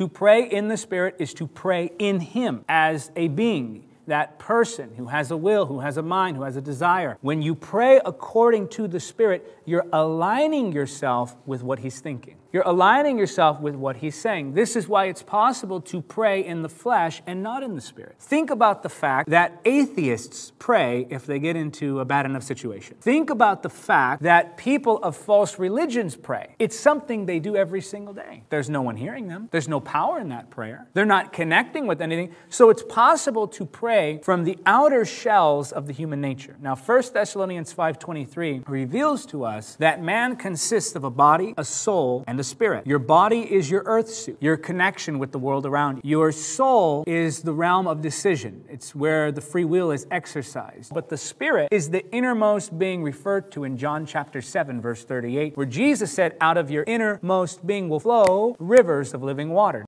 To pray in the Spirit is to pray in Him as a being, that person who has a will, who has a mind, who has a desire. When you pray according to the Spirit, you're aligning yourself with what He's thinking. You're aligning yourself with what He's saying. This is why it's possible to pray in the flesh and not in the Spirit. Think about the fact that atheists pray if they get into a bad enough situation. Think about the fact that people of false religions pray. It's something they do every single day. There's no one hearing them. There's no power in that prayer. They're not connecting with anything. So it's possible to pray from the outer shells of the human nature. Now, 1 Thessalonians 5:23 reveals to us that man consists of a body, a soul, and the spirit. Your body is your earth suit, your connection with the world around you. Your soul is the realm of decision. It's where the free will is exercised. But the spirit is the innermost being referred to in John chapter 7, verse 38, where Jesus said, "Out of your innermost being will flow rivers of living water."